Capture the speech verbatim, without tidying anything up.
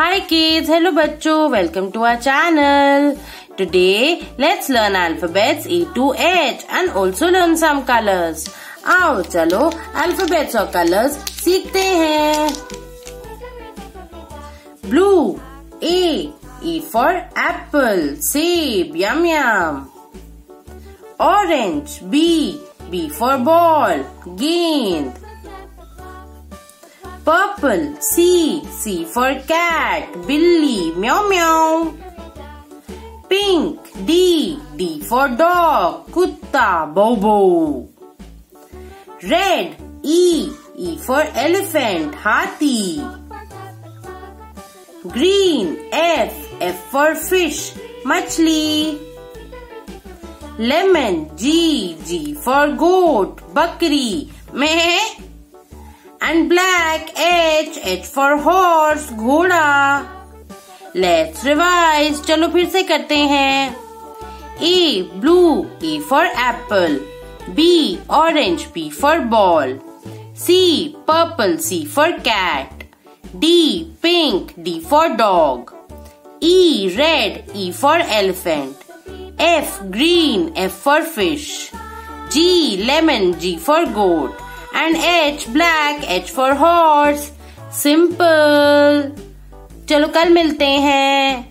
Hi kids, hello bachcho, welcome to our channel. Today let's learn alphabets A to H and also learn some colors. आओ चलो alphabets और colors सीखते हैं. Blue, A, E for apple, save, yum yum. Orange, B, B for ball, गेंद. Purple, C, C for cat, billy, meow meow. Pink, D, D for dog, kutta, bobo. Red, E, E for elephant, hathi. Green, F, F for fish, machli. Lemon, G, G for goat, bakri, meh. And black, H, H for horse, घोड़ा. Let's revise. चलो फिर से करते हैं. A, blue, A for apple. B, orange, B for ball. C, purple, C for cat. D, pink, D for dog. E, red, E for elephant. F, green, F for fish. G, lemon, G for goat. And H, black, H for horse. Simple. चलो कल मिलते हैं.